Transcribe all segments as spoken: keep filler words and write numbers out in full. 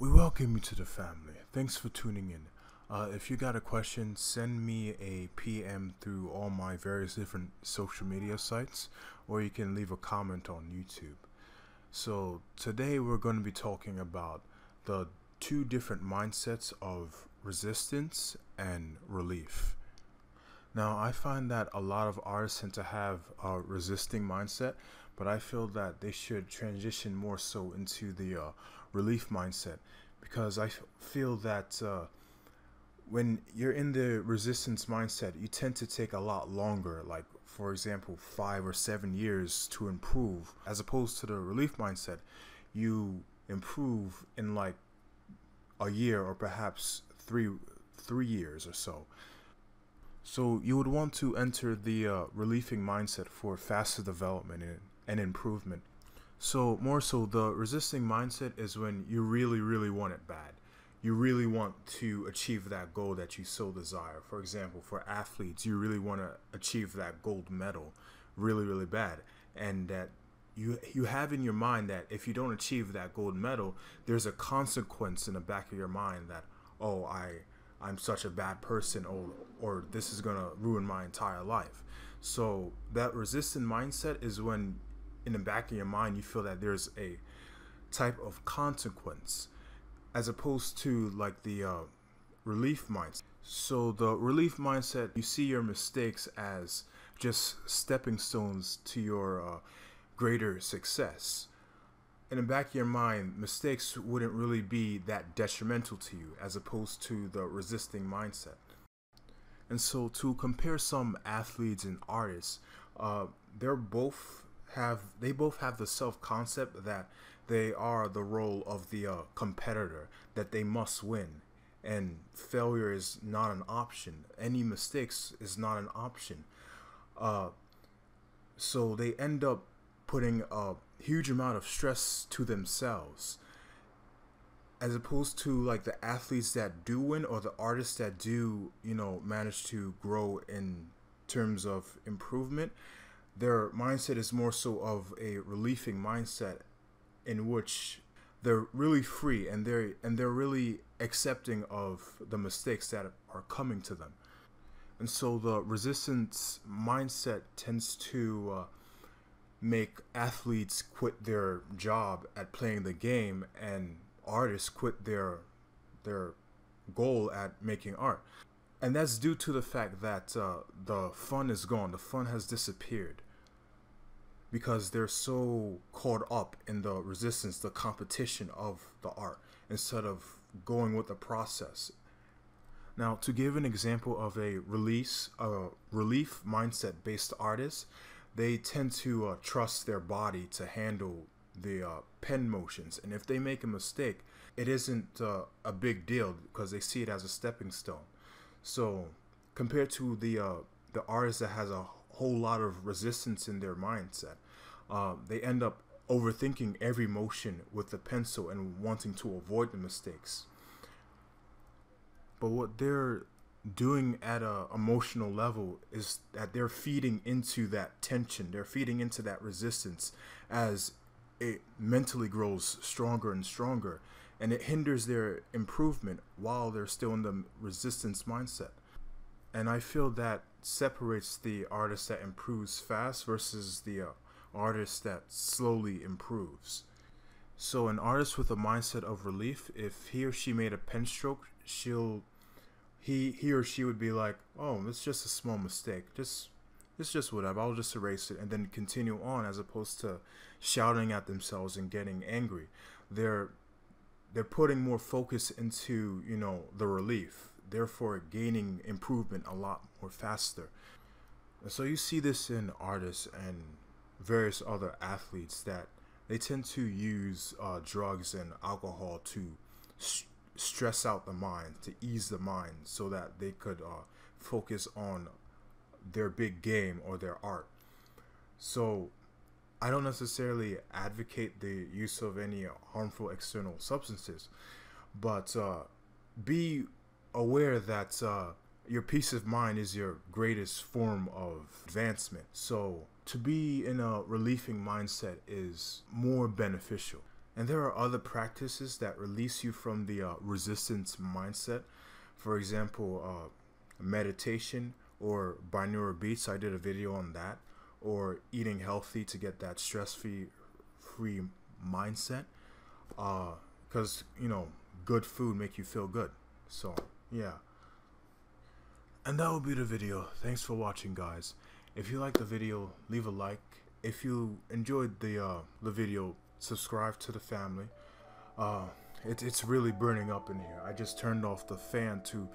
We welcome you to the family. Thanks for tuning in. Uh, if you got a question, send me a P M through all my various different social media sites, or you can leave a comment on YouTube. So today we're going to be talking about the two different mindsets of resistance and relief. Now, I find that a lot of artists tend to have a resisting mindset, but I feel that they should transition more so into the uh, relief mindset, because I feel that uh, when you're in the resistance mindset, you tend to take a lot longer, like for example, five or seven years to improve, as opposed to the relief mindset, you improve in like a year or perhaps three, three years or so. So you would want to enter the uh, relieving mindset for faster development and, and improvement. So more so, the resisting mindset is when you really, really want it bad. You really want to achieve that goal that you so desire. For example, for athletes, you really want to achieve that gold medal really, really bad. And that you, you have in your mind that if you don't achieve that gold medal, there's a consequence in the back of your mind that, oh, I... I'm such a bad person, or, or this is going to ruin my entire life. So that resistant mindset is when in the back of your mind you feel that there's a type of consequence, as opposed to like the uh, relief mindset. So the relief mindset, you see your mistakes as just stepping stones to your uh, greater success. In the back of your mind, mistakes wouldn't really be that detrimental to you, as opposed to the resisting mindset. And so to compare some athletes and artists, uh, they're both have they both have the self-concept that they are the role of the uh, competitor, that they must win, and failure is not an option. Any mistakes is not an option. Uh, so they end up putting a huge amount of stress to themselves, as opposed to like the athletes that do win, or the artists that do, you know, manage to grow in terms of improvement. Their mindset is more so of a relieving mindset, in which they're really free and they're and they're really accepting of the mistakes that are coming to them. And so the resistance mindset tends to uh, make athletes quit their job at playing the game, and artists quit their their goal at making art. And that's due to the fact that uh, the fun is gone. The fun has disappeared, because they're so caught up in the resistance, the competition of the art, instead of going with the process. Now, to give an example of a release a relief mindset based artist, they tend to uh, trust their body to handle the uh, pen motions. And if they make a mistake, it isn't uh, a big deal, because they see it as a stepping stone. So compared to the, uh, the artist that has a whole lot of resistance in their mindset, uh, they end up overthinking every motion with the pencil and wanting to avoid the mistakes. But what they're doing at a emotional level is that they're feeding into that tension, they're feeding into that resistance, as it mentally grows stronger and stronger, and it hinders their improvement while they're still in the resistance mindset. And I feel that separates the artist that improves fast versus the uh, artist that slowly improves. So an artist with a mindset of relief, if he or she made a pen stroke, she'll He, he or she would be like, oh, it's just a small mistake. Just, it's just whatever. I'll just erase it and then continue on, as opposed to shouting at themselves and getting angry. They're, they're putting more focus into, you know, the relief, therefore gaining improvement a lot more faster. And so you see this in artists and various other athletes, that they tend to use uh, drugs and alcohol to st stress out the mind, to ease the mind, so that they could uh, focus on their big game or their art. So I don't necessarily advocate the use of any harmful external substances, but uh, be aware that uh, your peace of mind is your greatest form of advancement. So to be in a relieving mindset is more beneficial. And there are other practices that release you from the uh, resistance mindset. For example, uh, meditation or binaural beats. I did a video on that. Or eating healthy to get that stress-free free mindset. Because, uh, you know, good food make you feel good. So, yeah. And that will be the video. Thanks for watching, guys. If you liked the video, leave a like. If you enjoyed the uh, the video, subscribe to the family. Uh, it, it's really burning up in here. I just turned off the fan to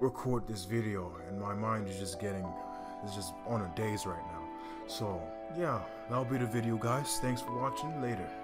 record this video, and my mind is just getting, it's just on a daze right now. So yeah, that'll be the video, guys. Thanks for watching. Later.